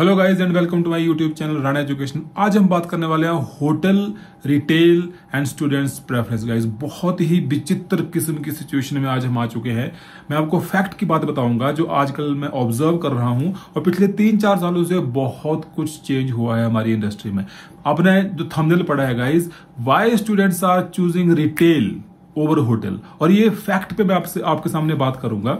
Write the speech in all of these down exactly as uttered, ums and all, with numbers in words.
Hello guys and welcome to my YouTube channel Rana education. आज हम बात करने वाले हैं hotel retail and students preference. Guys बहुत ही विचित्र किस्म की सिचुएशन में आज हम आ चुके हैं। मैं आपको फैक्ट की बात बताऊंगा जो आजकल मैं ऑब्जर्व कर रहा हूं, और पिछले तीन चार सालों से बहुत कुछ चेंज हुआ है हमारी इंडस्ट्री में। आपने जो थंबनेल पढ़ा है guys, why students are choosing retail over hotel, और ये फैक्ट पे मैं आपसे आपके सामने बात करूंगा।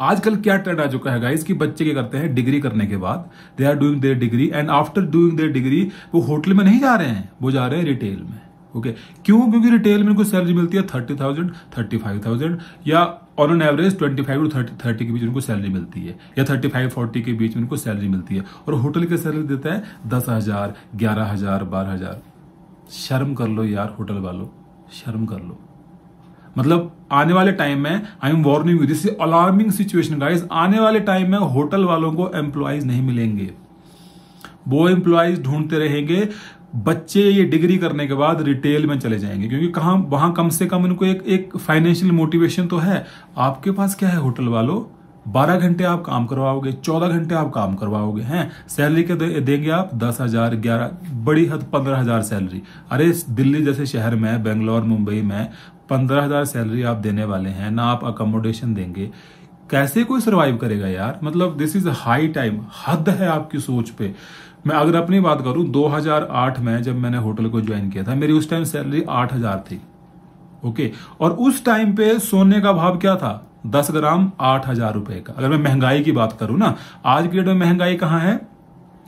आजकल क्या ट्रेंड आ चुका है गाइस कि बच्चे क्या करते हैं, डिग्री करने के बाद they are doing their degree, and after doing their degree वो होटल में नहीं जा रहे हैं, वो जा रहे हैं रिटेल में। Okay okay. क्यों? क्योंकि रिटेल में उनको सैलरी मिलती है thirty thousand thirty five thousand या on an average twenty five to thirty thirty के बीच उनको सैलरी मिलती है, या थर्टी फाइव फोर्टी के बीच उनको सैलरी मिलती है। और होटल के सैलरी देता है दस हजार ग्यारह हजार बारह हजार। शर्म कर लो यार होटल वालों, शर्म कर लो। मतलब आने वाले टाइम में, I am warning you, this is alarming situation guys. आने वाले टाइम में होटल वालों को एम्प्लॉयज नहीं मिलेंगे, वो एम्प्लॉयज ढूंढते रहेंगे। बच्चे ये डिग्री करने के बाद रिटेल में चले जाएंगे, क्योंकि कहाँ वहाँ कम से कम उनको एक एक फाइनेंशियल मोटिवेशन तो है। आपके पास क्या है होटल वालों? बारह घंटे आप काम करवाओगे, चौदह घंटे आप काम करवाओगे, हैं सैलरी के दे, देंगे आप दस हजार ग्यारह, बड़ी हद पंद्रह हजार सैलरी। अरे दिल्ली जैसे शहर में, बेंगलोर मुंबई में पंद्रह हजार सैलरी आप देने वाले हैं, ना आप अकोमोडेशन देंगे, कैसे कोई सर्वाइव करेगा यार? मतलब दिस इज हाई टाइम, हद है आपकी सोच पे। मैं अगर अपनी बात करूं, दो हजार आठ में जब मैंने होटल को ज्वाइन किया था, मेरी उस टाइम सैलरी आठ हजार थी। Okay okay. और उस टाइम पे सोने का भाव क्या था? दस ग्राम आठ हजार रुपए का। अगर मैं महंगाई की बात करूं ना, आज की डेट में महंगाई कहाँ है?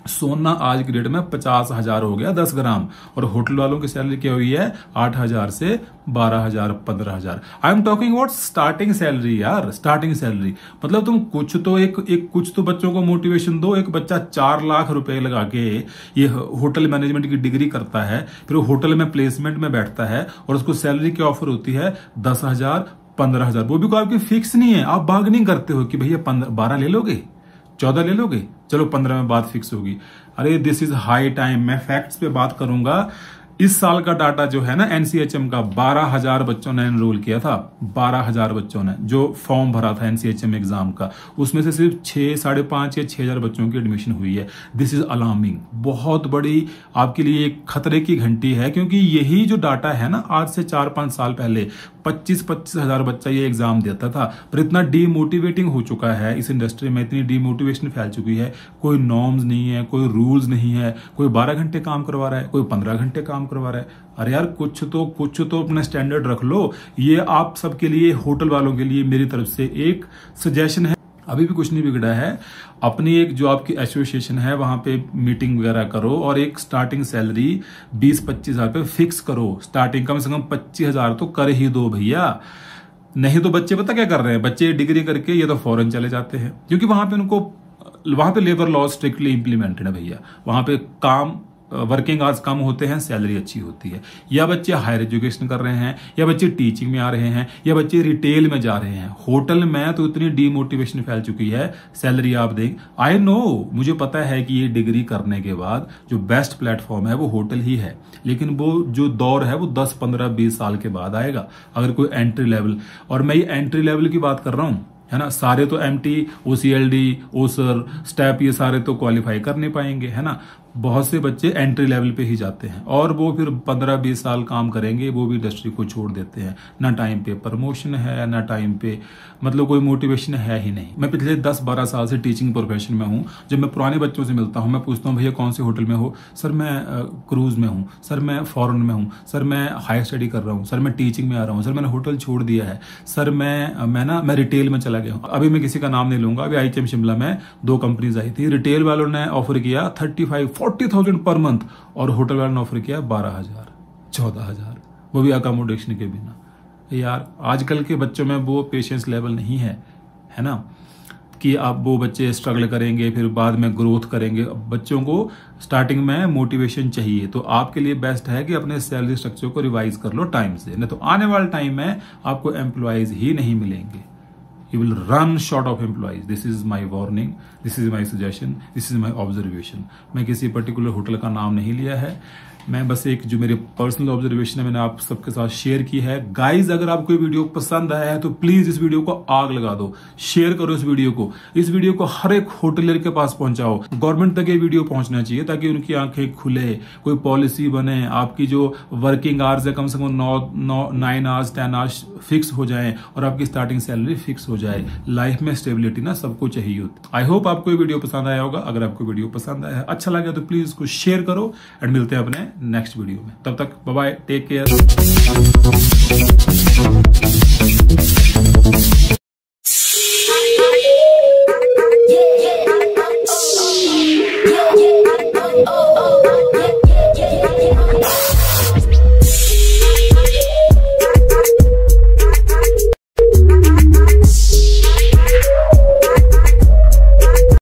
सोना आज की डेट में पचास हजार हो गया दस ग्राम, और होटल वालों की सैलरी क्या हुई है? आठ हजार से बारह हजार पंद्रह हजार। I am talking about starting salary यार, स्टार्टिंग सैलरी। मतलब तुम कुछ तो एक एक कुछ तो बच्चों को मोटिवेशन दो। एक बच्चा चार लाख रुपए लगा के ये होटल मैनेजमेंट की डिग्री करता है, फिर वो होटल में प्लेसमेंट में बैठता है, और उसको सैलरी की ऑफर होती है दस हजार पंद्रह हजार। वो भी कोई आपकी फिक्स नहीं है, आप बार्गेनिंग करते हो कि भैया पंद्रह बारह ले लोगे, चौदह ले लोगे, चलो पंद्रह में बात फिक्स होगी। अरे दिस इज हाई टाइम। मैं फैक्ट्स पे बात करूंगा। इस साल का डाटा जो है ना एन सी एच एम का, बारह हजार बच्चों ने एनरोल किया था। बारह हजार बच्चों ने जो फॉर्म भरा था N C H M exam का, उसमें से सिर्फ छः साढ़े पाँच या छः हजार बच्चों की एडमिशन हुई है। दिस इज अलार्मिंग, बहुत बड़ी आपके लिए एक खतरे की घंटी है, क्योंकि यही जो डाटा है ना, आज से चार पाँच साल पहले पच्चीस पच्चीस हजार बच्चा ये एग्जाम देता था। पर इतना डीमोटिवेटिंग हो चुका है इस इंडस्ट्री में, इतनी डीमोटिवेशन फैल चुकी है। कोई नॉर्म्स नहीं है, कोई रूल्स नहीं है, कोई बारह घंटे काम करवा रहा है, कोई पंद्रह घंटे काम करवा रहा है। अरे यार कुछ तो कुछ तो अपना स्टैंडर्ड रख लो। ये आप सबके लिए, होटल वालों के लिए मेरी तरफ से एक सजेशन है। अभी भी कुछ नहीं बिगड़ा है। अपनी एक जो आपकी एसोसिएशन है वहाँ पे मीटिंग वगैरह करो, और एक स्टार्टिंग सैलरी बीस पच्चीस हजार पे फिक्स करो। स्टार्टिंग कम से कम पच्चीस हजार तो कर ही दो भैया, नहीं तो बच्चे पता क्या कर रहे हैं, बच्चे डिग्री करके ये तो फॉरेन चले जाते हैं, क्योंकि वहाँ पे उनको वहाँ पे लेबर लॉ स्ट्रिक्टली इम्प्लीमेंटेड है भैया। वहाँ पे काम, वर्किंग आवर्स कम होते हैं, सैलरी अच्छी होती है। या बच्चे हायर एजुकेशन कर रहे हैं, या बच्चे टीचिंग में आ रहे हैं, या बच्चे रिटेल में जा रहे हैं। होटल में तो इतनी डीमोटिवेशन फैल चुकी है। सैलरी आप दें, आई नो, मुझे पता है कि ये डिग्री करने के बाद जो बेस्ट प्लेटफॉर्म है वो होटल ही है, लेकिन वो जो दौर है वो दस पंद्रह बीस साल के बाद आएगा, अगर कोई एंट्री लेवल, और मैं ये एंट्री लेवल की बात कर रहा हूँ, है ना। सारे तो M T, O C L D, O sir, step, ये सारे तो क्वालिफाई कर नहीं पाएंगे, है ना। बहुत से बच्चे एंट्री लेवल पे ही जाते हैं, और वो फिर पंद्रह बीस साल काम करेंगे, वो भी इंडस्ट्री को छोड़ देते हैं। ना टाइम पे प्रमोशन है, ना टाइम पे मतलब कोई मोटिवेशन है ही नहीं। मैं पिछले दस बारह साल से टीचिंग प्रोफेशन में हूँ। जब मैं पुराने बच्चों से मिलता हूँ, मैं पूछता हूँ भैया कौन से होटल में हो? सर मैं क्रूज़ में हूँ, सर मैं फॉरेन में हूँ, सर मैं हायर स्टडी कर रहा हूँ, सर मैं टीचिंग में आ रहा हूँ, सर मैंने होटल छोड़ दिया है, सर मैं मैं ना मैं रिटेल में चला गया हूँ। अभी मैं किसी का नाम नहीं लूँगा। अभी आई एच एम शिमला में दो कंपनीज आई थी, रिटेल वालों ने ऑफर किया thirty five forty thousand per month, और होटल वाले ने ऑफर किया बारह हजार चौदह हजार, वो भी अकोमोडेशन के बिना। यार आजकल के बच्चों में वो पेशेंस लेवल नहीं है, है ना, कि आप वो बच्चे स्ट्रगल करेंगे फिर बाद में ग्रोथ करेंगे। बच्चों को स्टार्टिंग में मोटिवेशन चाहिए, तो आपके लिए बेस्ट है कि अपने सैलरी स्ट्रक्चर को रिवाइज कर लो टाइम से, नहीं तो आने वाले टाइम में आपको एम्प्लॉयज ही नहीं मिलेंगे। You will run short of employees, this is my warning. This is my suggestion, this is my observation. मैं किसी पर्टिकुलर होटल का नाम नहीं लिया है, मैं बस एक जो मेरे पर्सनल ऑब्जर्वेशन है मैंने आप सबके साथ शेयर की है। गाइज अगर आपको ये वीडियो पसंद आया है तो प्लीज इस वीडियो को आग लगा दो, शेयर करो इस वीडियो को, इस वीडियो को हर एक होटलियर के पास पहुंचाओ। गवर्नमेंट तक ये वीडियो पहुंचना चाहिए ताकि उनकी आंखें खुले, कोई पॉलिसी बने, आपकी जो वर्किंग आवर्स है कम से कम नौ नौ nine hours ten hours fix हो जाए और आपकी स्टार्टिंग सैलरी फिक्स हो जाए। लाइफ में स्टेबिलिटी ना सबको चाहिए होती। आई होप आपको ये वीडियो पसंद आया होगा। अगर आपको वीडियो पसंद आया अच्छा लगा तो प्लीज इसको शेयर करो एंड मिलते हैं अपने नेक्स्ट वीडियो में। तब तक बाय बाय, टेक केयर।